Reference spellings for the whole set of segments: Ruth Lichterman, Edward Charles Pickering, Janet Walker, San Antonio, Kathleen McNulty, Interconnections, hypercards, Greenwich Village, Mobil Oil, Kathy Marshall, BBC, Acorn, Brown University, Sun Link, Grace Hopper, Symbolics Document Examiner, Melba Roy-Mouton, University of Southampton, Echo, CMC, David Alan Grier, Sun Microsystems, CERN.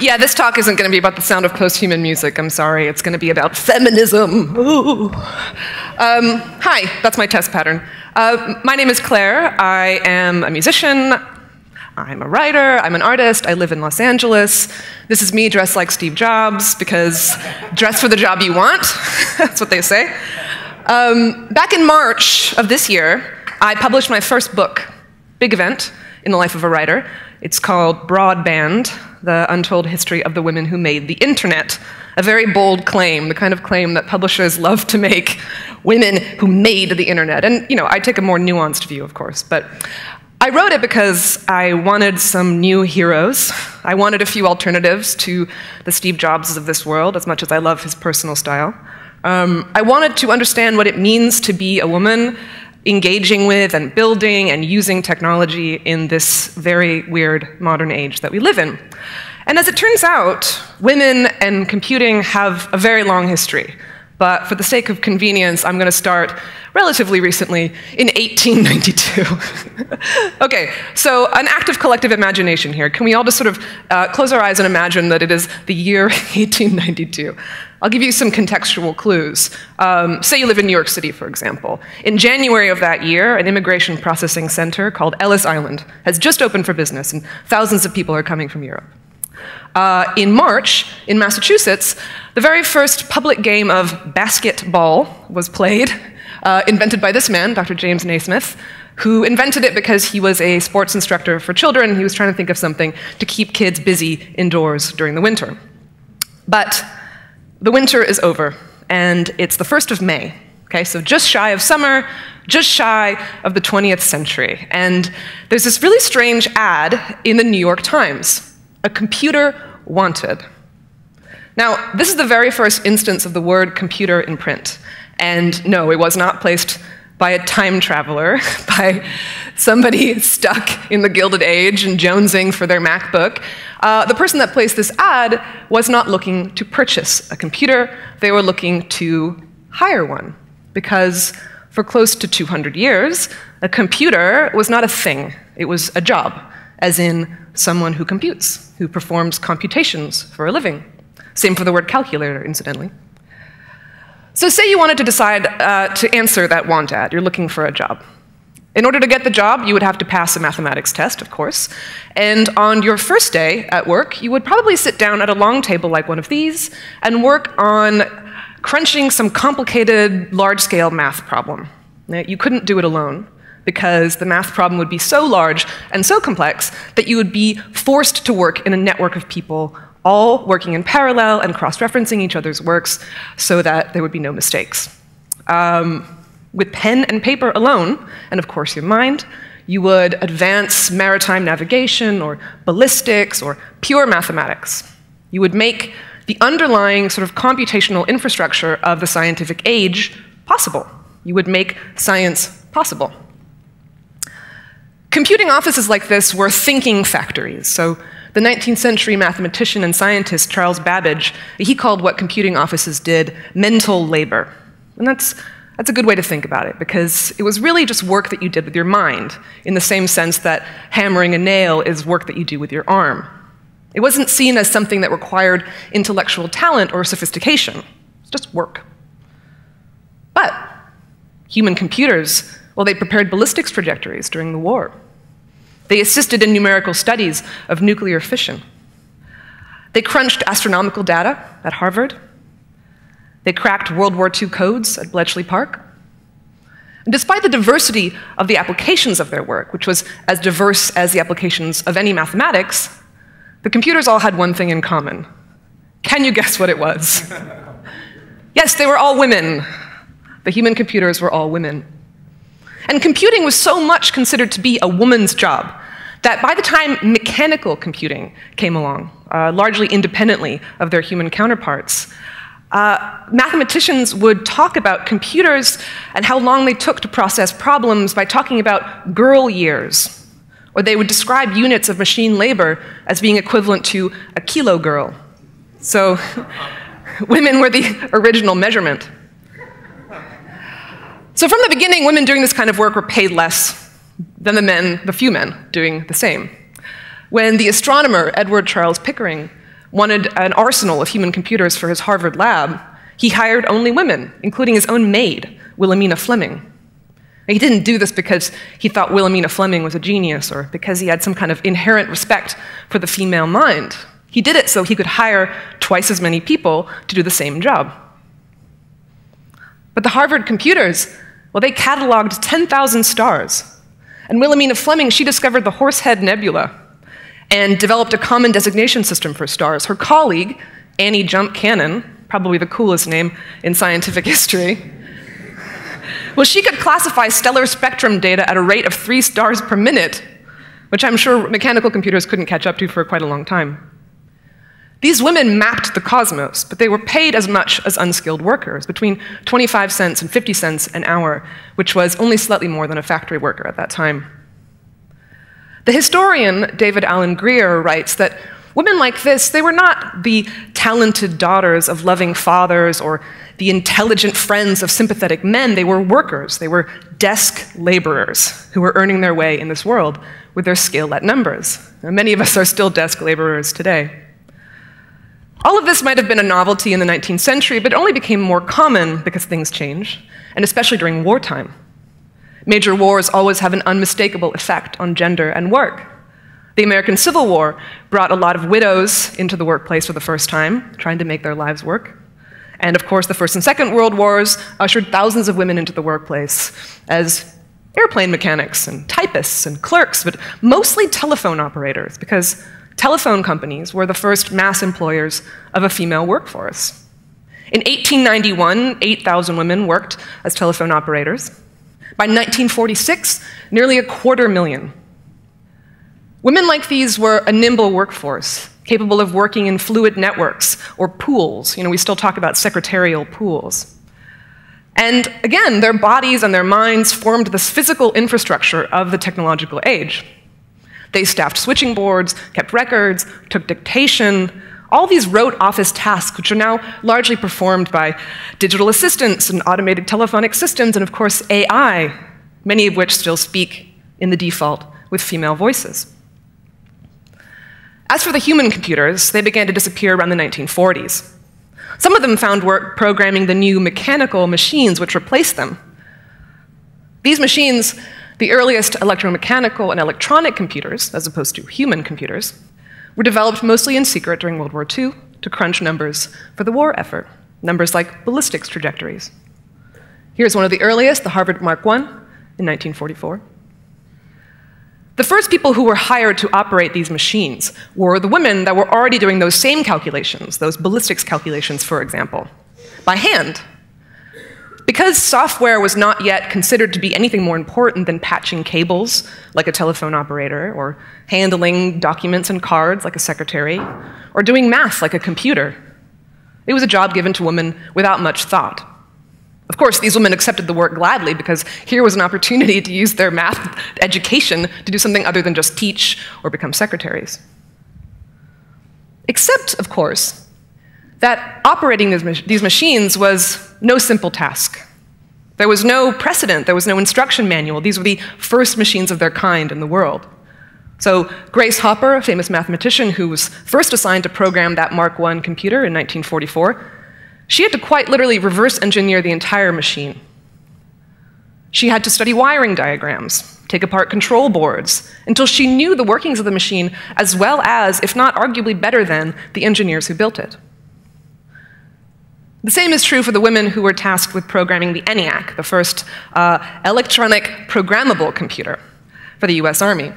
Yeah, this talk isn't going to be about the sound of post-human music, I'm sorry. It's going to be about feminism. Ooh. Hi, that's my test pattern. My name is Claire. I am a musician. I'm a writer. I'm an artist. I live in Los Angeles. This is me dressed like Steve Jobs, because dress for the job you want. That's what they say. Back in March of this year, I published my first book, big event in the life of a writer. It's called Broad Band: The Untold History of the Women Who Made the Internet. A very bold claim, the kind of claim that publishers love to make, women who made the internet. And, you know, I take a more nuanced view, of course, but I wrote it because I wanted some new heroes. I wanted a few alternatives to the Steve Jobs of this world, as much as I love his personal style. I wanted to understand what it means to be a woman engaging with and building and using technology in this very weird modern age that we live in. And as it turns out, women and computing have a very long history. But for the sake of convenience, I'm going to start relatively recently, in 1892. Okay, so an act of collective imagination here. Can we all just sort of close our eyes and imagine that it is the year 1892? I'll give you some contextual clues. Say you live in New York City, for example. In January of that year, an immigration processing center called Ellis Island has just opened for business, and thousands of people are coming from Europe. In March, in Massachusetts, the very first public game of basketball was played, invented by this man, Dr. James Naismith, who invented it because he was a sports instructor for children. He was trying to think of something to keep kids busy indoors during the winter. But the winter is over, and it's the 1st of May. Okay, so just shy of summer, just shy of the 20th century. And there's this really strange ad in the New York Times: a computer wanted. Now, this is the very first instance of the word computer in print. And no, it was not placed by a time traveler, by somebody stuck in the Gilded Age and jonesing for their MacBook. The person that placed this ad was not looking to purchase a computer. They were looking to hire one, because for close to 200 years, a computer was not a thing. It was a job, as in someone who computes, who performs computations for a living. Same for the word calculator, incidentally. So say you wanted to decide to answer that want ad. You're looking for a job. In order to get the job, you would have to pass a mathematics test, of course. And on your first day at work, you would probably sit down at a long table like one of these and work on crunching some complicated, large-scale math problem. Now, you couldn't do it alone, because the math problem would be so large and so complex that you would be forced to work in a network of people, all working in parallel and cross-referencing each other's works so that there would be no mistakes. With pen and paper alone, and of course your mind, you would advance maritime navigation or ballistics or pure mathematics. You would make the underlying sort of computational infrastructure of the scientific age possible. You would make science possible. Computing offices like this were thinking factories. So the 19th century mathematician and scientist Charles Babbage, he called what computing offices did mental labor. And that's a good way to think about it, because it was really just work that you did with your mind, in the same sense that hammering a nail is work that you do with your arm. It wasn't seen as something that required intellectual talent or sophistication. It's just work. But human computers, well, they prepared ballistics trajectories during the war. They assisted in numerical studies of nuclear fission. They crunched astronomical data at Harvard. They cracked World War II codes at Bletchley Park. And despite the diversity of the applications of their work, which was as diverse as the applications of any mathematics, the computers all had one thing in common. Can you guess what it was? Yes, they were all women. The human computers were all women. And computing was so much considered to be a woman's job that by the time mechanical computing came along, largely independently of their human counterparts, mathematicians would talk about computers and how long they took to process problems by talking about girl years. Or they would describe units of machine labor as being equivalent to a kilo girl. So women were the original measurement. So from the beginning, women doing this kind of work were paid less than the men, the few men, doing the same. When the astronomer Edward Charles Pickering wanted an arsenal of human computers for his Harvard lab, he hired only women, including his own maid, Wilhelmina Fleming. He didn't do this because he thought Wilhelmina Fleming was a genius or because he had some kind of inherent respect for the female mind. He did it so he could hire twice as many people to do the same job. But the Harvard computers, well, they cataloged 10,000 stars. And Wilhelmina Fleming, she discovered the Horsehead Nebula and developed a common designation system for stars. Her colleague, Annie Jump Cannon, probably the coolest name in scientific history, well, she could classify stellar spectrum data at a rate of 3 stars per minute, which I'm sure mechanical computers couldn't catch up to for quite a long time. These women mapped the cosmos, but they were paid as much as unskilled workers, between 25 cents and 50 cents an hour, which was only slightly more than a factory worker at that time. The historian David Alan Grier writes that women like this, they were not the talented daughters of loving fathers or the intelligent friends of sympathetic men. They were workers. They were desk laborers who were earning their way in this world with their skill at numbers. Now, many of us are still desk laborers today. All of this might have been a novelty in the 19th century, but it only became more common because things change, and especially during wartime. Major wars always have an unmistakable effect on gender and work. The American Civil War brought a lot of widows into the workplace for the first time, trying to make their lives work. And of course, the First and Second World Wars ushered thousands of women into the workplace as airplane mechanics and typists and clerks, but mostly telephone operators, because telephone companies were the first mass employers of a female workforce. In 1891, 8,000 women worked as telephone operators. By 1946, nearly 250,000. Women like these were a nimble workforce, capable of working in fluid networks or pools. You know, we still talk about secretarial pools. And again, their bodies and their minds formed this physical infrastructure of the technological age. They staffed switching boards, kept records, took dictation, all these rote office tasks, which are now largely performed by digital assistants and automated telephonic systems, and of course AI, many of which still speak in the default with female voices. As for the human computers, they began to disappear around the 1940s. Some of them found work programming the new mechanical machines which replaced them. These machines, the earliest electromechanical and electronic computers, as opposed to human computers, were developed mostly in secret during World War II to crunch numbers for the war effort, numbers like ballistics trajectories. Here's one of the earliest, the Harvard Mark I, in 1944. The first people who were hired to operate these machines were the women that were already doing those same calculations, those ballistics calculations, for example, by hand. Because software was not yet considered to be anything more important than patching cables, like a telephone operator, or handling documents and cards, like a secretary, or doing math, like a computer, it was a job given to women without much thought. Of course, these women accepted the work gladly, because here was an opportunity to use their math education to do something other than just teach or become secretaries. Except, of course, that operating these machines was no simple task. There was no precedent, there was no instruction manual. These were the first machines of their kind in the world. So Grace Hopper, a famous mathematician who was first assigned to program that Mark I computer in 1944, she had to quite literally reverse engineer the entire machine. She had to study wiring diagrams, take apart control boards, until she knew the workings of the machine as well as, if not arguably better than, the engineers who built it. The same is true for the women who were tasked with programming the ENIAC, the first electronic programmable computer for the US Army.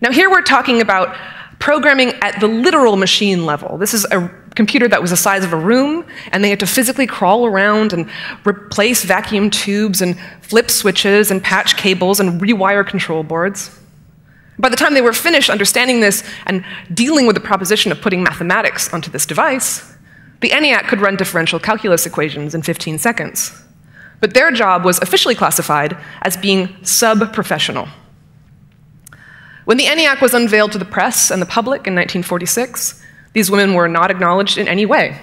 Now here we're talking about programming at the literal machine level. This is a computer that was the size of a room, and they had to physically crawl around and replace vacuum tubes and flip switches and patch cables and rewire control boards. By the time they were finished understanding this and dealing with the proposition of putting mathematics onto this device, the ENIAC could run differential calculus equations in 15 seconds. But their job was officially classified as being sub-professional. When the ENIAC was unveiled to the press and the public in 1946, these women were not acknowledged in any way.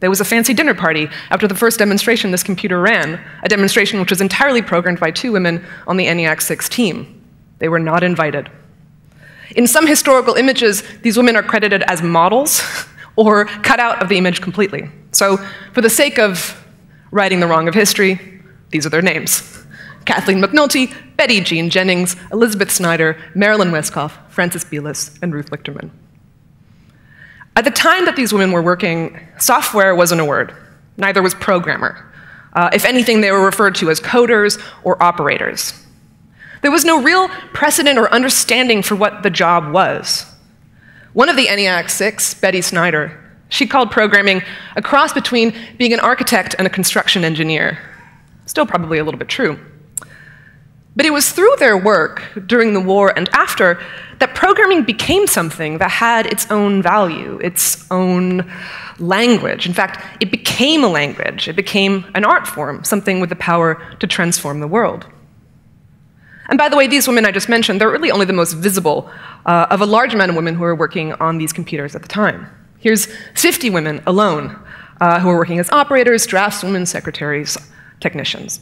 There was a fancy dinner party after the first demonstration this computer ran, a demonstration which was entirely programmed by two women on the ENIAC 6 team. They were not invited. In some historical images, these women are credited as models or cut out of the image completely. So for the sake of righting the wrong of history, these are their names: Kathleen McNulty, Betty Jean Jennings, Elizabeth Snyder, Marilyn Westcott, Frances Belis, and Ruth Lichterman. At the time that these women were working, software wasn't a word. Neither was programmer. If anything, they were referred to as coders or operators. There was no real precedent or understanding for what the job was. One of the ENIAC 6, Betty Snyder, she called programming a cross between being an architect and a construction engineer. Still probably a little bit true. But it was through their work during the war and after that programming became something that had its own value, its own language. In fact, it became a language. It became an art form, something with the power to transform the world. And by the way, these women I just mentioned, they're really only the most visible of a large amount of women who were working on these computers at the time. Here's 50 women alone who were working as operators, draftswomen, secretaries, technicians.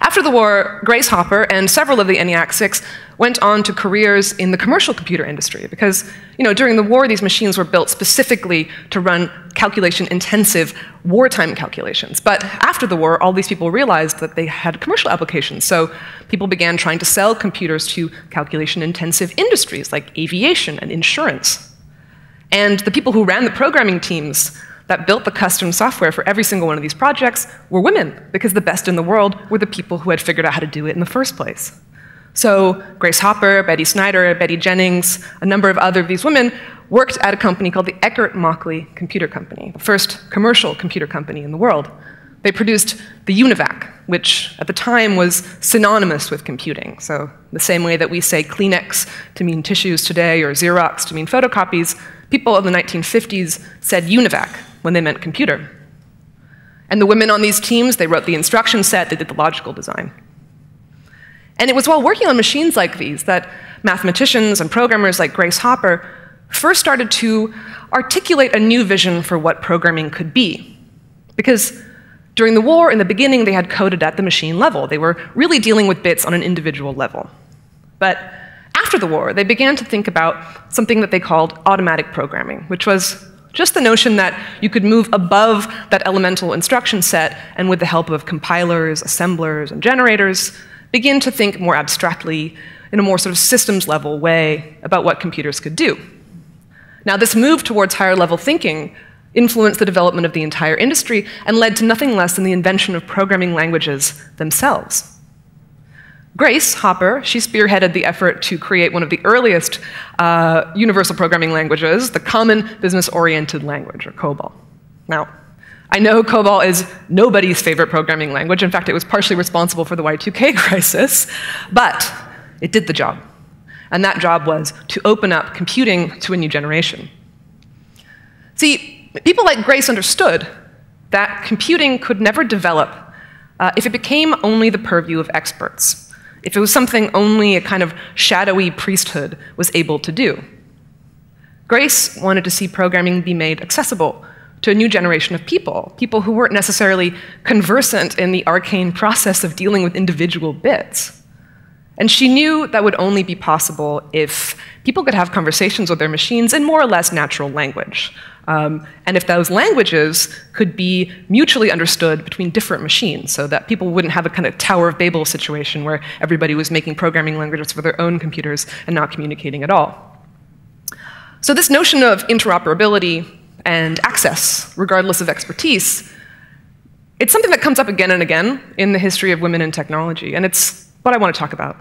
After the war, Grace Hopper and several of the ENIAC 6 went on to careers in the commercial computer industry because, you know, during the war, these machines were built specifically to run calculation-intensive wartime calculations. But after the war, all these people realized that they had commercial applications. So people began trying to sell computers to calculation-intensive industries like aviation and insurance. And the people who ran the programming teams that built the custom software for every single one of these projects were women, because the best in the world were the people who had figured out how to do it in the first place. So Grace Hopper, Betty Snyder, Betty Jennings, a number of other of these women worked at a company called the Eckert-Mockley Computer Company, the first commercial computer company in the world. They produced the Univac, which at the time was synonymous with computing. So the same way that we say Kleenex to mean tissues today or Xerox to mean photocopies, people of the 1950s said Univac when they meant computer. And the women on these teams, they wrote the instruction set, they did the logical design. And it was while working on machines like these that mathematicians and programmers like Grace Hopper first started to articulate a new vision for what programming could be. Because during the war, in the beginning, they had coded at the machine level. They were really dealing with bits on an individual level. But after the war, they began to think about something that they called automatic programming, which was just the notion that you could move above that elemental instruction set and with the help of compilers, assemblers, and generators, begin to think more abstractly in a more sort of systems-level way about what computers could do. Now, this move towards higher-level thinking influenced the development of the entire industry and led to nothing less than the invention of programming languages themselves. Grace Hopper, she spearheaded the effort to create one of the earliest universal programming languages, the Common Business-Oriented Language, or COBOL. Now, I know COBOL is nobody's favorite programming language. In fact, it was partially responsible for the Y2K crisis, but it did the job. And that job was to open up computing to a new generation. See, people like Grace understood that computing could never develop if it became only the purview of experts. If it was something only a kind of shadowy priesthood was able to do. Grace wanted to see programming be made accessible to a new generation of people, people who weren't necessarily conversant in the arcane process of dealing with individual bits. And she knew that would only be possible if people could have conversations with their machines in more or less natural language, and if those languages could be mutually understood between different machines, so that people wouldn't have a kind of Tower of Babel situation where everybody was making programming languages for their own computers and not communicating at all. So this notion of interoperability and access, regardless of expertise, it's something that comes up again and again in the history of women in technology, and it's what I want to talk about.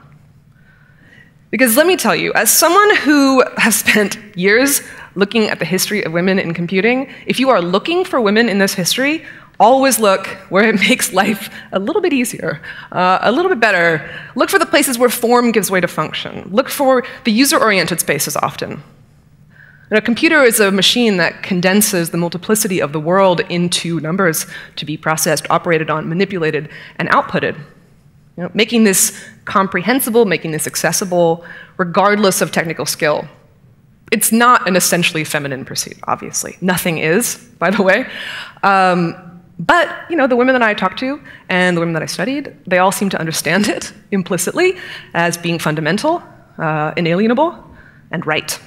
Because let me tell you, as someone who has spent years looking at the history of women in computing, if you are looking for women in this history, always look where it makes life a little bit easier, a little bit better. Look for the places where form gives way to function. Look for the user-oriented spaces often. And a computer is a machine that condenses the multiplicity of the world into numbers to be processed, operated on, manipulated, and outputted. You know, making this comprehensible, making this accessible, regardless of technical skill. It's not an essentially feminine pursuit, obviously. Nothing is, by the way. But you know, the women that I talked to and the women that I studied, they all seem to understand it implicitly as being fundamental, inalienable, and right.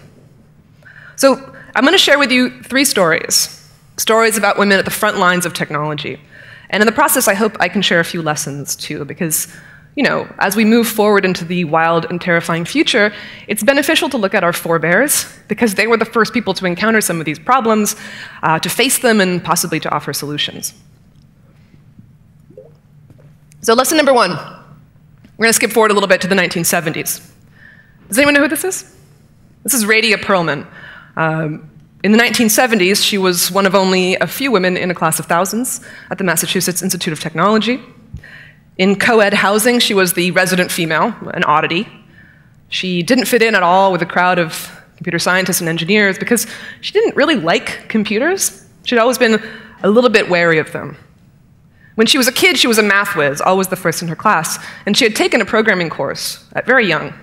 So I'm going to share with you three stories, stories about women at the front lines of technology. And in the process, I hope I can share a few lessons too, because you know, as we move forward into the wild and terrifying future, it's beneficial to look at our forebears, because they were the first people to encounter some of these problems, to face them, and possibly to offer solutions. So lesson number one, we're going to skip forward a little bit to the 1970s. Does anyone know who this is? This is Radia Perlman. In the 1970s, she was one of only a few women in a class of thousands at the Massachusetts Institute of Technology. In co-ed housing, she was the resident female, an oddity. She didn't fit in at all with a crowd of computer scientists and engineers because she didn't really like computers. She'd always been a little bit wary of them. When she was a kid, she was a math whiz, always the first in her class, and she had taken a programming course at very young.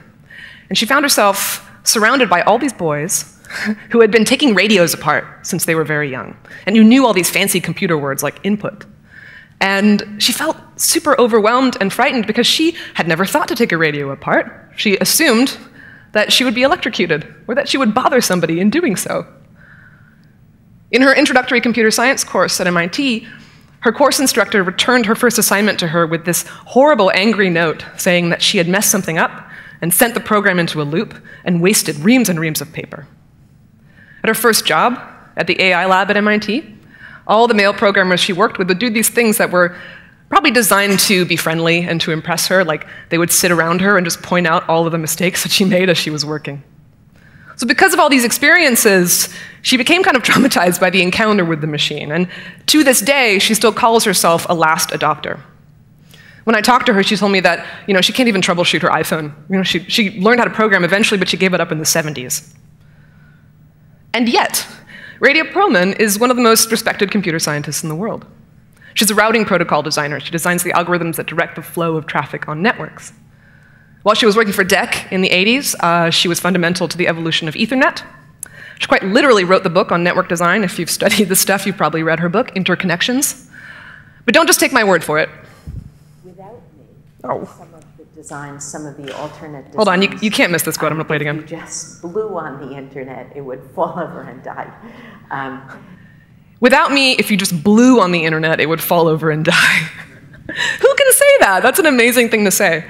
And she found herself surrounded by all these boys who had been taking radios apart since they were very young, and who knew all these fancy computer words like input. And she felt super overwhelmed and frightened because she had never thought to take a radio apart. She assumed that she would be electrocuted or that she would bother somebody in doing so. In her introductory computer science course at MIT, her course instructor returned her first assignment to her with this horrible angry note saying that she had messed something up and sent the program into a loop and wasted reams and reams of paper. At her first job at the AI lab at MIT, all the male programmers she worked with would do these things that were probably designed to be friendly and to impress her, like they would sit around her and just point out all of the mistakes that she made as she was working. So because of all these experiences, she became kind of traumatized by the encounter with the machine, and to this day, she still calls herself a last adopter. When I talked to her, she told me that, you know, she can't even troubleshoot her iPhone. You know, she learned how to program eventually, but she gave it up in the 70s. And yet, Radia Perlman is one of the most respected computer scientists in the world. She's a routing protocol designer. She designs the algorithms that direct the flow of traffic on networks. While she was working for DEC in the 80s, she was fundamental to the evolution of Ethernet. She quite literally wrote the book on network design. If you've studied this stuff, you've probably read her book, Interconnections. But don't just take my word for it. Without me, some of the designs, some of the alternate designs. Hold on, you can't miss this quote. I'm going to play it again. If you just blew on the internet, it would fall over and die. Without me, if you just blew on the internet, it would fall over and die. Who can say that? That's an amazing thing to say.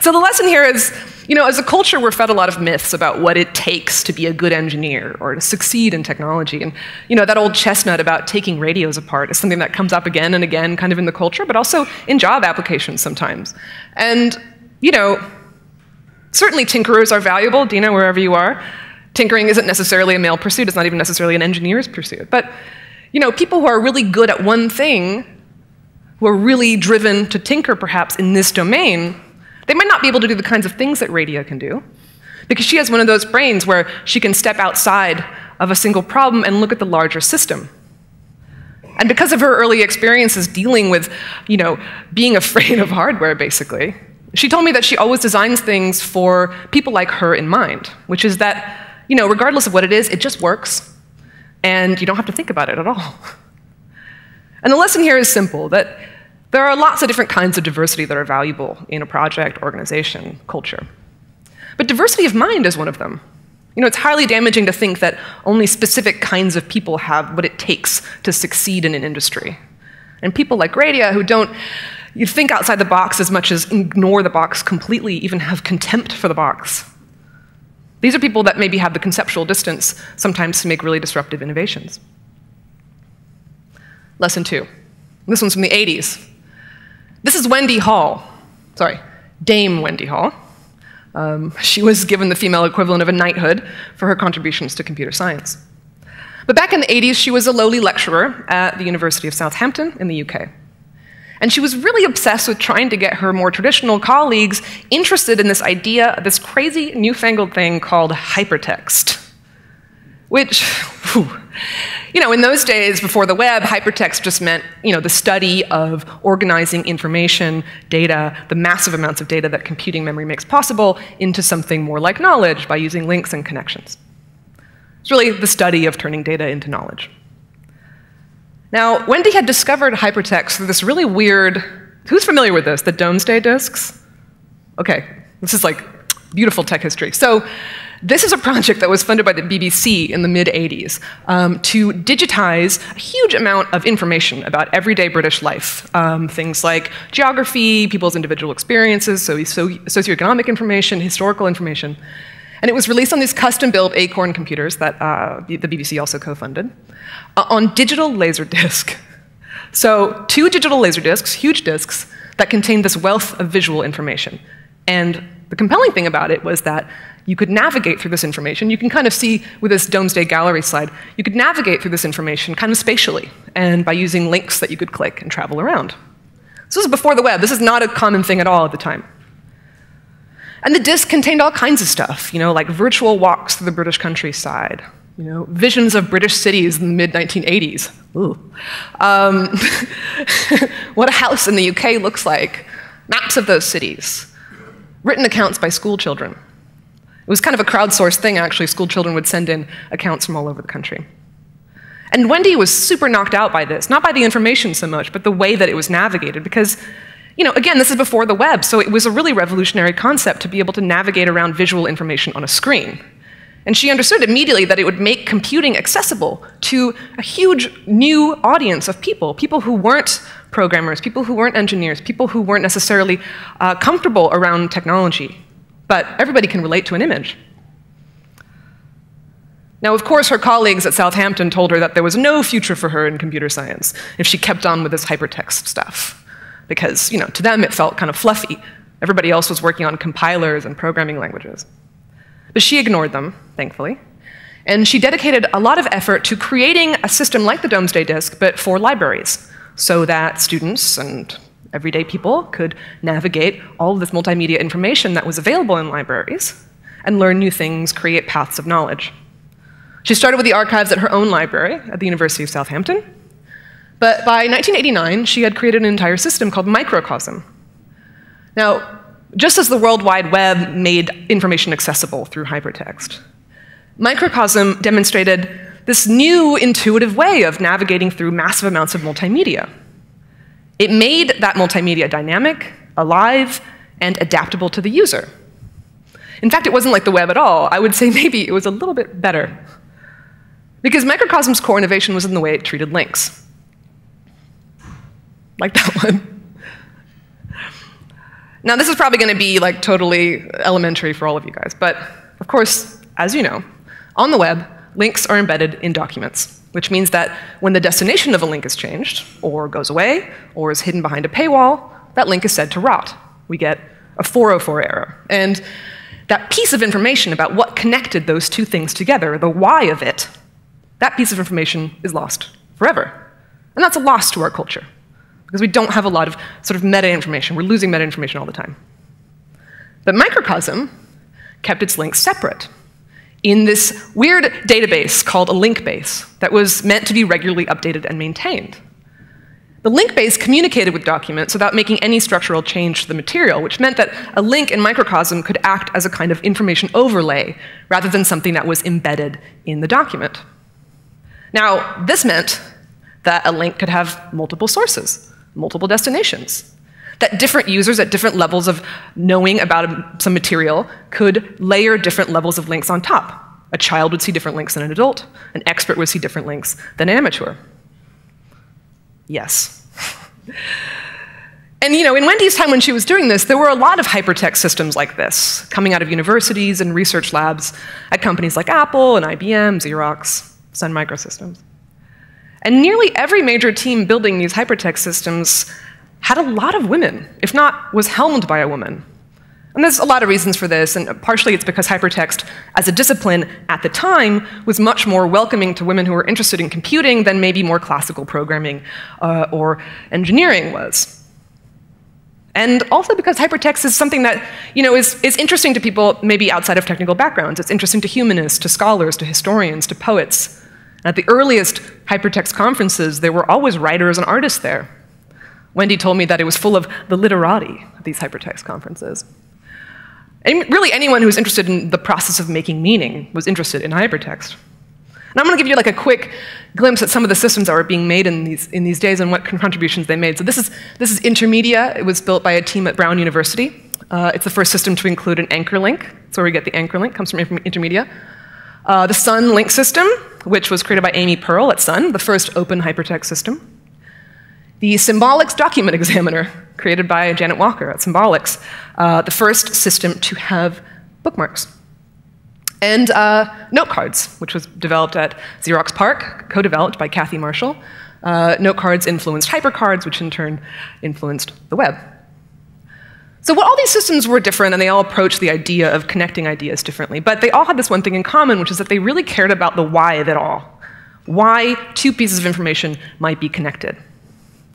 So the lesson here is, you know, as a culture, we're fed a lot of myths about what it takes to be a good engineer or to succeed in technology. And, you know, that old chestnut about taking radios apart is something that comes up again and again kind of in the culture, but also in job applications sometimes. And, you know, certainly tinkerers are valuable, Dina, wherever you are. Tinkering isn't necessarily a male pursuit, it's not even necessarily an engineer's pursuit. But, you know, people who are really good at one thing, who are really driven to tinker perhaps in this domain, they might not be able to do the kinds of things that Radia can do, because she has one of those brains where she can step outside of a single problem and look at the larger system. And because of her early experiences dealing with, you know, being afraid of hardware, basically, she told me that she always designs things for people like her in mind, which is that, you know, regardless of what it is, it just works, and you don't have to think about it at all. And the lesson here is simple, that there are lots of different kinds of diversity that are valuable in a project, organization, culture. But diversity of mind is one of them. You know, it's highly damaging to think that only specific kinds of people have what it takes to succeed in an industry. And people like Radia, who don't think outside the box as much as ignore the box completely, even have contempt for the box, these are people that maybe have the conceptual distance sometimes to make really disruptive innovations. Lesson two. This one's from the 80s. This is Wendy Hall. Sorry, Dame Wendy Hall. She was given the female equivalent of a knighthood for her contributions to computer science. But back in the 80s, she was a lowly lecturer at the University of Southampton in the UK. And she was really obsessed with trying to get her more traditional colleagues interested in this idea of this crazy newfangled thing called hypertext. Which, whew, you know, in those days before the web, hypertext just meant, you know, the study of organizing information, data, the massive amounts of data that computing memory makes possible, into something more like knowledge by using links and connections. It's really the study of turning data into knowledge. Now, Wendy had discovered hypertext through this really weird, who's familiar with this, the Domesday disks? Okay, this is like beautiful tech history. So this is a project that was funded by the BBC in the mid-'80s to digitize a huge amount of information about everyday British life. Things like geography, people's individual experiences, so socioeconomic information, historical information. And it was released on these custom-built Acorn computers that the BBC also co-funded, on digital laser disc. So two digital laser discs, huge discs, that contained this wealth of visual information. And the compelling thing about it was that you could navigate through this information. You can kind of see with this Domesday gallery slide, you could navigate through this information kind of spatially, and by using links that you could click and travel around. So this is before the web. This is not a common thing at all at the time. And the disk contained all kinds of stuff, you know, like virtual walks through the British countryside, you know, visions of British cities in the mid-1980s. Ooh. What a house in the UK looks like, maps of those cities, written accounts by school children. It was kind of a crowdsourced thing, actually. School children would send in accounts from all over the country. And Wendy was super knocked out by this, not by the information so much, but the way that it was navigated. Because, you know, again, this is before the web, so it was a really revolutionary concept to be able to navigate around visual information on a screen. And she understood immediately that it would make computing accessible to a huge new audience of people, people who weren't programmers, people who weren't engineers, people who weren't necessarily comfortable around technology. But everybody can relate to an image. Now, of course, her colleagues at Southampton told her that there was no future for her in computer science if she kept on with this hypertext stuff. Because, you know, to them it felt kind of fluffy. Everybody else was working on compilers and programming languages. But she ignored them, thankfully. And she dedicated a lot of effort to creating a system like the Domesday disk, but for libraries, so that students and everyday people could navigate all of this multimedia information that was available in libraries and learn new things, create paths of knowledge. She started with the archives at her own library at the University of Southampton, but by 1989, she had created an entire system called Microcosm. Now, just as the World Wide Web made information accessible through hypertext, Microcosm demonstrated this new intuitive way of navigating through massive amounts of multimedia. It made that multimedia dynamic, alive, and adaptable to the user. In fact, it wasn't like the web at all. I would say maybe it was a little bit better. Because Microcosm's core innovation was in the way it treated links. Like that one. Now, this is probably going to be like totally elementary for all of you guys. But of course, as you know, on the web, links are embedded in documents, which means that when the destination of a link is changed, or goes away, or is hidden behind a paywall, that link is said to rot. We get a 404 error. And that piece of information about what connected those two things together, the why of it, that piece of information is lost forever. And that's a loss to our culture, because we don't have a lot of sort of meta information. We're losing meta information all the time. But Microcosm kept its links separate in this weird database called a link base that was meant to be regularly updated and maintained. The link base communicated with documents without making any structural change to the material, which meant that a link in Microcosm could act as a kind of information overlay rather than something that was embedded in the document. Now, this meant that a link could have multiple sources, multiple destinations, that different users at different levels of knowing about some material could layer different levels of links on top. A child would see different links than an adult. An expert would see different links than an amateur. Yes. And you know, in Wendy's time when she was doing this, there were a lot of hypertext systems like this, coming out of universities and research labs at companies like Apple and IBM, Xerox, Sun Microsystems. And nearly every major team building these hypertext systems had a lot of women, if not was helmed by a woman. And there's a lot of reasons for this, and partially it's because hypertext as a discipline at the time was much more welcoming to women who were interested in computing than maybe more classical programming or engineering was. And also because hypertext is something that, you know, is interesting to people maybe outside of technical backgrounds. It's interesting to humanists, to scholars, to historians, to poets. And at the earliest hypertext conferences, there were always writers and artists there. Wendy told me that it was full of the literati at these hypertext conferences. And really, anyone who was interested in the process of making meaning was interested in hypertext. And I'm going to give you like a quick glimpse at some of the systems that were being made in these days and what contributions they made. So this is Intermedia. It was built by a team at Brown University. It's the first system to include an anchor link. That's where we get the anchor link. Comes from Intermedia. The Sun link system, which was created by Amy Pearl at Sun, the first open hypertext system. The Symbolics document examiner, created by Janet Walker at Symbolics, the first system to have bookmarks. And note cards, which was developed at Xerox PARC, co-developed by Kathy Marshall. Note cards influenced hypercards, which in turn influenced the web. So all these systems were different, and they all approached the idea of connecting ideas differently. But they all had this one thing in common, which is that they really cared about the why of it all. Why two pieces of information might be connected.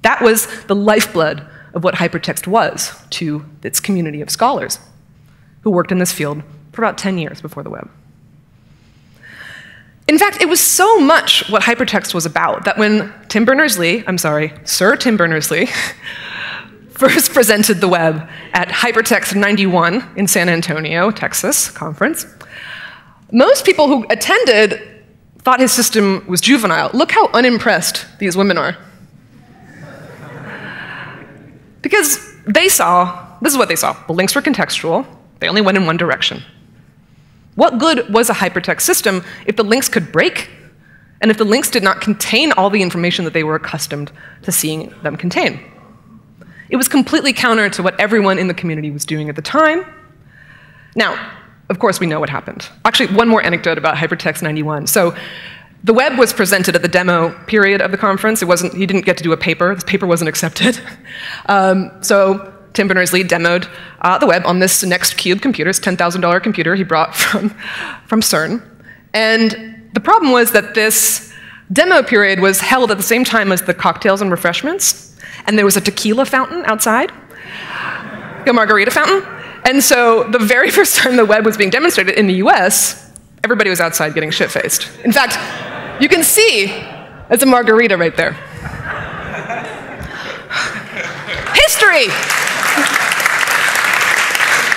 That was the lifeblood of what hypertext was to its community of scholars who worked in this field for about 10 years before the web. In fact, it was so much what hypertext was about that when Sir Tim Berners-Lee, first presented the web at Hypertext 91 in San Antonio, Texas conference, most people who attended thought his system was juvenile. Look how unimpressed these women are. Because they saw, this is what they saw, the links were contextual, they only went in one direction. What good was a hypertext system if the links could break, and if the links did not contain all the information that they were accustomed to seeing them contain? It was completely counter to what everyone in the community was doing at the time. Now, of course, we know what happened. Actually, one more anecdote about Hypertext 91. So, the web was presented at the demo period of the conference. He didn't get to do a paper. This paper wasn't accepted. So Tim Berners-Lee demoed the web on this next cube computer, this $10,000 computer he brought from CERN. And the problem was that this demo period was held at the same time as the cocktails and refreshments. And there was a tequila fountain outside, a margarita fountain. And so the very first time the web was being demonstrated in the US, everybody was outside getting shit-faced. In fact, you can see, that's a margarita right there. History!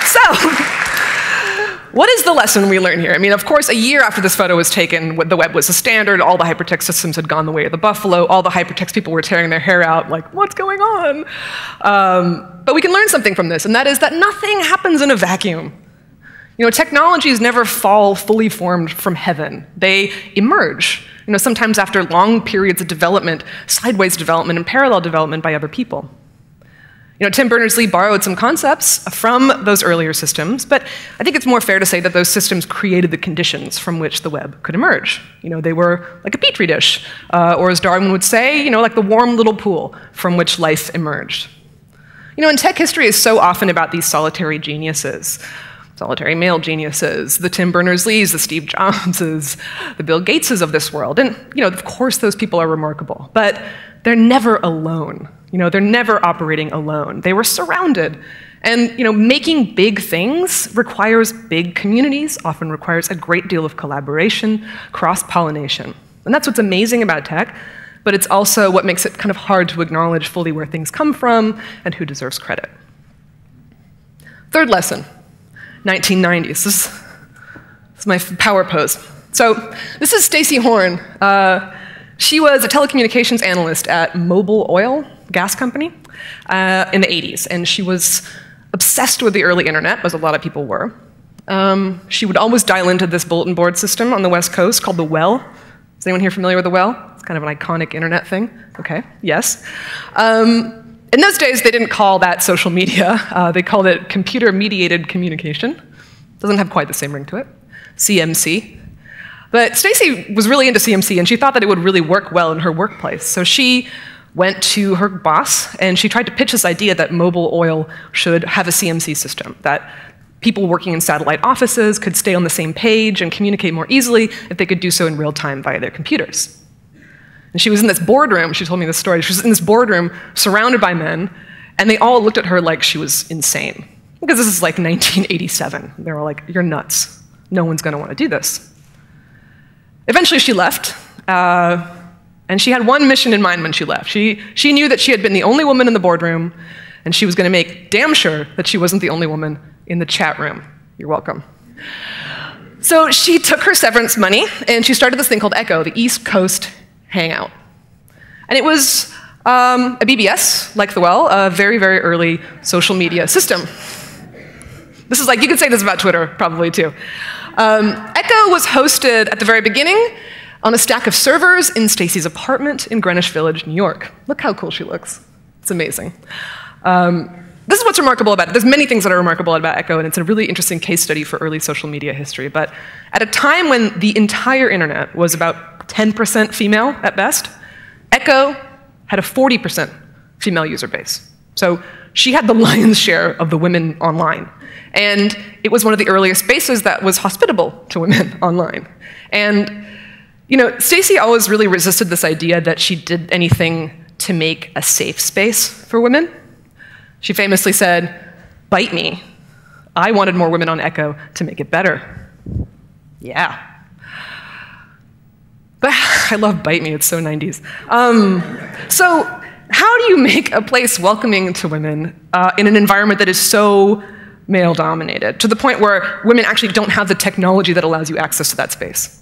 So, what is the lesson we learn here? I mean, of course, a year after this photo was taken, the web was the standard, all the hypertext systems had gone the way of the buffalo, all the hypertext people were tearing their hair out, like, what's going on? But we can learn something from this, and that is that nothing happens in a vacuum. You know, technologies never fall fully formed from heaven. They emerge, you know, sometimes after long periods of development, sideways development and parallel development by other people. You know, Tim Berners-Lee borrowed some concepts from those earlier systems, but I think it's more fair to say that those systems created the conditions from which the web could emerge. You know, they were like a petri dish, or as Darwin would say, you know, like the warm little pool from which life emerged. You know, and tech history is so often about these solitary geniuses. Solitary male geniuses, the Tim Berners-Lees, the Steve Jobses, the Bill Gateses of this world. And, you know, of course those people are remarkable, but they're never alone. You know, they're never operating alone. They were surrounded. And, you know, making big things requires big communities, often requires a great deal of collaboration, cross-pollination. And that's what's amazing about tech, but it's also what makes it kind of hard to acknowledge fully where things come from and who deserves credit. Third lesson. 1990s. This is my power pose. So this is Stacey Horn. She was a telecommunications analyst at Mobil Oil Gas Company in the 80s, and she was obsessed with the early internet, as a lot of people were. She would always dial into this bulletin board system on the West Coast called the Well. Is anyone here familiar with the Well? It's kind of an iconic internet thing. Okay, yes. In those days, they didn't call that social media. They called it computer-mediated communication. Doesn't have quite the same ring to it. CMC. But Stacey was really into CMC, and she thought that it would really work well in her workplace. So she went to her boss, and she tried to pitch this idea that Mobil Oil should have a CMC system, that people working in satellite offices could stay on the same page and communicate more easily if they could do so in real time via their computers. And she was in this boardroom, she told me this story, she was in this boardroom surrounded by men, and they all looked at her like she was insane. Because this is like 1987. They were like, you're nuts. No one's going to want to do this. Eventually she left, and she had one mission in mind when she left. She knew that she had been the only woman in the boardroom, and she was going to make damn sure that she wasn't the only woman in the chat room. You're welcome. So she took her severance money and she started this thing called Echo, the East Coast Hangout. And it was a BBS, like the Well, a very, very early social media system. This is like, you could say this about Twitter probably too. Echo was hosted at the very beginning on a stack of servers in Stacey's apartment in Greenwich Village, New York. Look how cool she looks. It's amazing. This is what's remarkable about it. There's many things that are remarkable about Echo, and it's a really interesting case study for early social media history. But at a time when the entire internet was about 10% female at best, Echo had a 40% female user base. So she had the lion's share of the women online. And it was one of the earliest spaces that was hospitable to women online. And, you know, Stacey always really resisted this idea that she did anything to make a safe space for women. She famously said, "Bite me. I wanted more women on Echo to make it better." Yeah. But I love "Bite Me," it's so 90s. So how do you make a place welcoming to women in an environment that is so male-dominated, to the point where women actually don't have the technology that allows you access to that space?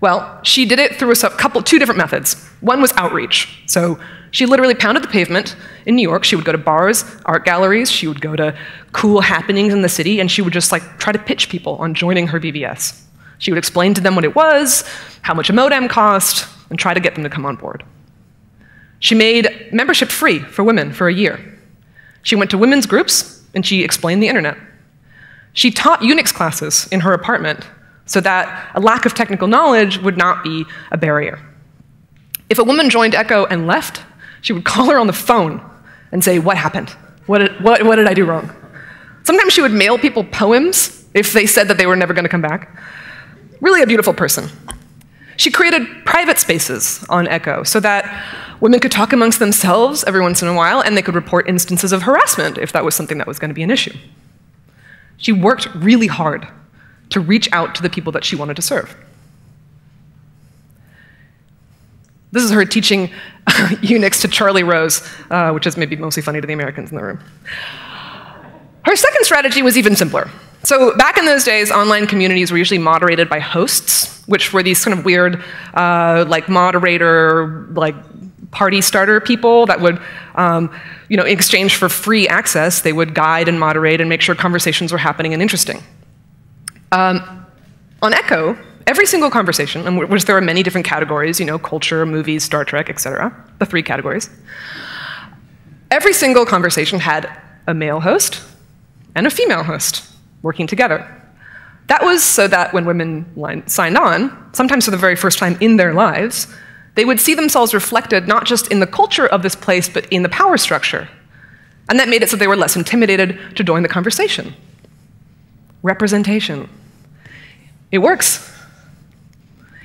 Well, she did it through a couple, two different methods. One was outreach. So she literally pounded the pavement in New York. She would go to bars, art galleries. She would go to cool happenings in the city, and she would just like try to pitch people on joining her BBS. She would explain to them what it was, how much a modem cost, and try to get them to come on board. She made membership free for women for a year. She went to women's groups, and she explained the internet. She taught Unix classes in her apartment, so that a lack of technical knowledge would not be a barrier. If a woman joined Echo and left, she would call her on the phone and say, "What happened? What did I do wrong?" Sometimes she would mail people poems if they said that they were never going to come back. Really a beautiful person. She created private spaces on Echo so that women could talk amongst themselves every once in a while, and they could report instances of harassment if that was something that was going to be an issue. She worked really hard to reach out to the people that she wanted to serve. This is her teaching Unix to Charlie Rose, which is maybe mostly funny to the Americans in the room. Her second strategy was even simpler. So back in those days, online communities were usually moderated by hosts, which were these kind of weird, like moderator, like party starter people that would, you know, in exchange for free access, they would guide and moderate and make sure conversations were happening and interesting. On Echo, every single conversation, in which there are many different categories, you know, culture, movies, Star Trek, etc., the three categories, every single conversation had a male host and a female host working together. That was so that when women signed on, sometimes for the very first time in their lives, they would see themselves reflected not just in the culture of this place, but in the power structure. And that made it so they were less intimidated to join the conversation. Representation. It works.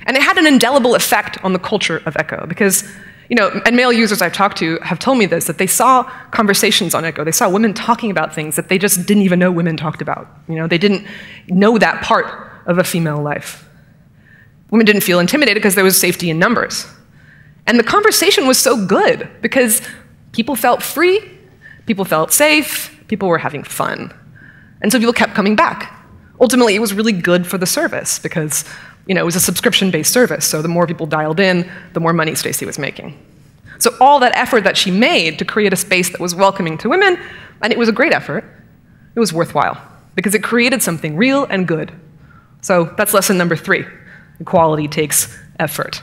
And it had an indelible effect on the culture of Echo because, you know, and male users I've talked to have told me this, that they saw conversations on Echo. They saw women talking about things that they just didn't even know women talked about. You know, they didn't know that part of a female life. Women didn't feel intimidated because there was safety in numbers. And the conversation was so good because people felt free, people felt safe, people were having fun. And so people kept coming back. Ultimately, it was really good for the service because, you know, it was a subscription-based service, so the more people dialed in, the more money Stacey was making. So all that effort that she made to create a space that was welcoming to women, and it was a great effort, it was worthwhile because it created something real and good. So that's lesson number 3. Equality takes effort.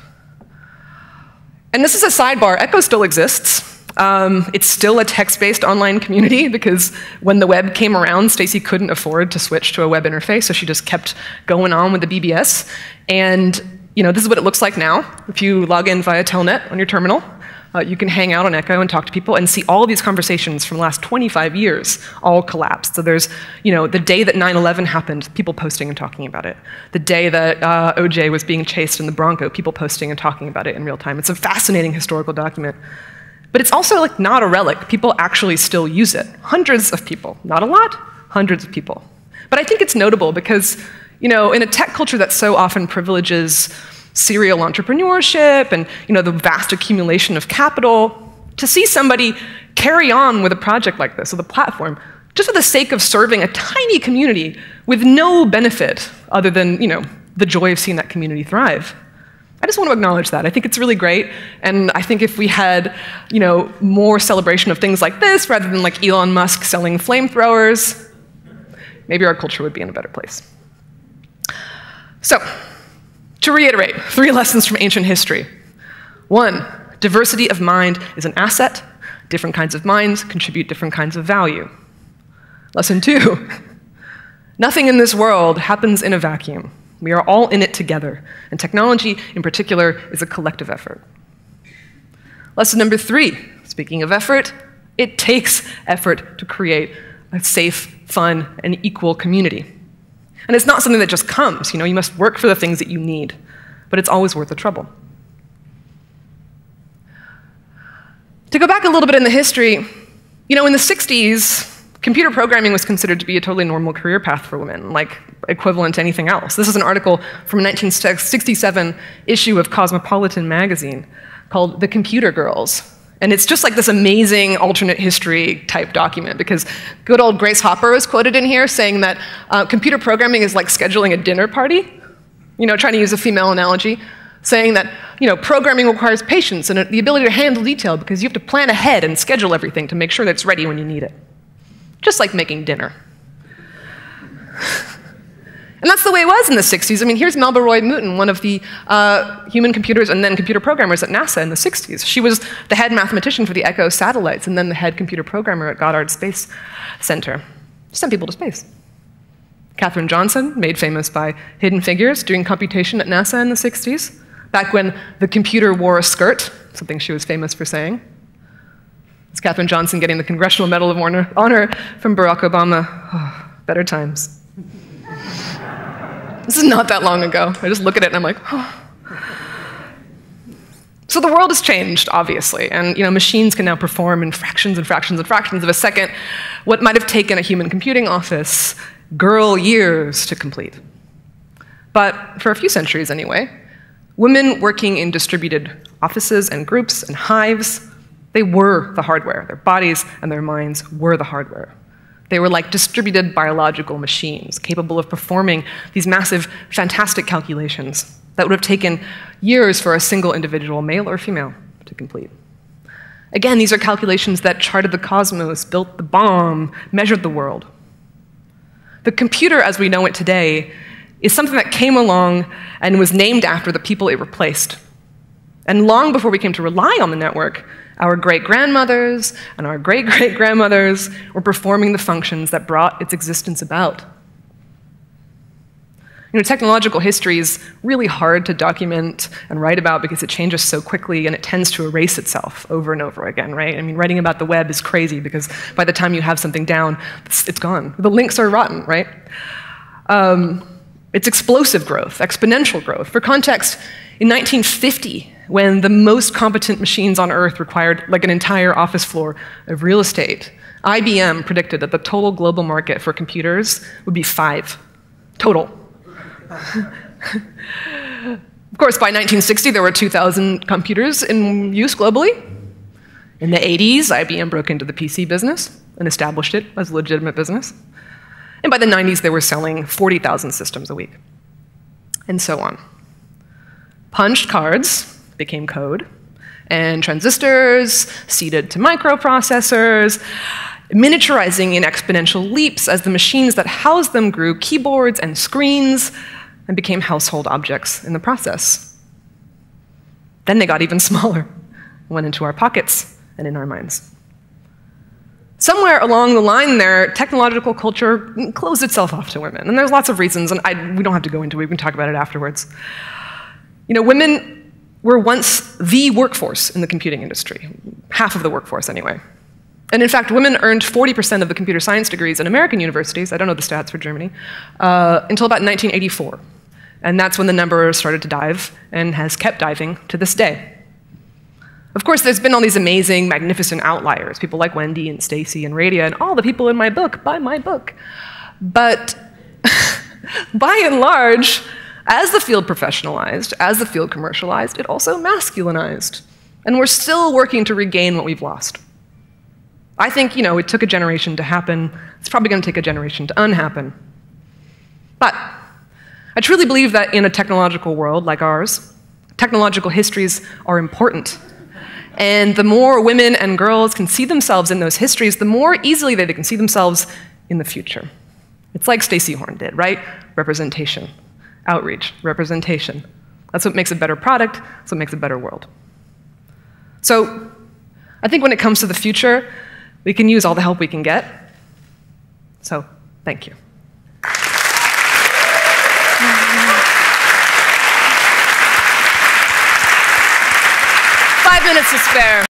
And this is a sidebar. Echo still exists. It's still a text-based online community because when the web came around, Stacey couldn't afford to switch to a web interface, so she just kept going on with the BBS. And you know, this is what it looks like now. If you log in via Telnet on your terminal, you can hang out on Echo and talk to people and see all these conversations from the last 25 years all collapsed. So there's, you know, the day that 9/11 happened, people posting and talking about it. The day that OJ was being chased in the Bronco, people posting and talking about it in real time. It's a fascinating historical document. But it's also like not a relic. People actually still use it. Hundreds of people. Not a lot, hundreds of people. But I think it's notable because, you know, in a tech culture that so often privileges serial entrepreneurship and, you know, the vast accumulation of capital, to see somebody carry on with a project like this, with a platform, just for the sake of serving a tiny community with no benefit other than, you know, the joy of seeing that community thrive. I just want to acknowledge that. I think it's really great, and I think if we had, you know, more celebration of things like this rather than like Elon Musk selling flamethrowers, maybe our culture would be in a better place. So, to reiterate, 3 lessons from ancient history. 1, diversity of mind is an asset. Different kinds of minds contribute different kinds of value. Lesson 2, nothing in this world happens in a vacuum. We are all in it together, and technology, in particular, is a collective effort. Lesson number 3, speaking of effort, it takes effort to create a safe, fun, and equal community. And it's not something that just comes, you know, you must work for the things that you need, but it's always worth the trouble. To go back a little bit in the history, you know, in the 60s, computer programming was considered to be a totally normal career path for women, like equivalent to anything else. This is an article from a 1967 issue of Cosmopolitan magazine called The Computer Girls. And it's just like this amazing alternate history type document, because good old Grace Hopper was quoted in here saying that computer programming is like scheduling a dinner party, you know, trying to use a female analogy, saying that, you know, programming requires patience and the ability to handle detail because you have to plan ahead and schedule everything to make sure that it's ready when you need it. Just like making dinner. And that's the way it was in the 60s. I mean, here's Melba Roy-Mouton, one of the human computers and then computer programmers at NASA in the 60s. She was the head mathematician for the Echo satellites and then the head computer programmer at Goddard Space Center. Sent people to space. Katherine Johnson, made famous by Hidden Figures, doing computation at NASA in the 60s, back when the computer wore a skirt, something she was famous for saying. It's Katherine Johnson getting the Congressional Medal of Honor from Barack Obama. Oh, better times. This is not that long ago. I just look at it and I'm like, oh. So the world has changed, obviously, and you know, machines can now perform in fractions and fractions and fractions of a second what might have taken a human computing office girl years to complete. But for a few centuries anyway, women working in distributed offices and groups and hives, they were the hardware. Their bodies and their minds were the hardware. They were like distributed biological machines capable of performing these massive, fantastic calculations that would have taken years for a single individual, male or female, to complete. Again, these are calculations that charted the cosmos, built the bomb, measured the world. The computer as we know it today is something that came along and was named after the people it replaced. And long before we came to rely on the network, our great-grandmothers and our great-great-grandmothers were performing the functions that brought its existence about. You know, technological history is really hard to document and write about because it changes so quickly and it tends to erase itself over and over again, right? I mean, writing about the web is crazy because by the time you have something down, it's gone. The links are rotten, right? It's explosive growth, exponential growth. For context, in 1950, when the most competent machines on Earth required like an entire office floor of real estate, IBM predicted that the total global market for computers would be 5, total. Of course, by 1960, there were 2,000 computers in use globally. In the 80s, IBM broke into the PC business and established it as a legitimate business. And by the 90s, they were selling 40,000 systems a week, and so on. Punched cards became code, and transistors seeded to microprocessors, miniaturizing in exponential leaps as the machines that housed them grew keyboards and screens and became household objects in the process. Then they got even smaller, went into our pockets and in our minds. Somewhere along the line there, technological culture closed itself off to women, and there's lots of reasons, and we don't have to go into it, we can talk about it afterwards. You know, women were once the workforce in the computing industry, half of the workforce anyway. And in fact, women earned 40% of the computer science degrees in American universities, I don't know the stats for Germany, until about 1984. And that's when the number started to dive and has kept diving to this day. Of course, there's been all these amazing, magnificent outliers, people like Wendy and Stacey and Radia and all the people in my book, buy my book. But by and large, as the field professionalized, as the field commercialized, it also masculinized. And we're still working to regain what we've lost. I think, you know, it took a generation to happen. It's probably going to take a generation to unhappen. But I truly believe that in a technological world like ours, technological histories are important. And the more women and girls can see themselves in those histories, the more easily they can see themselves in the future. It's like Stacey Horn did, right? Representation, outreach, representation. That's what makes a better product, that's what makes a better world. So I think when it comes to the future, we can use all the help we can get. So thank you. Minutes to spare.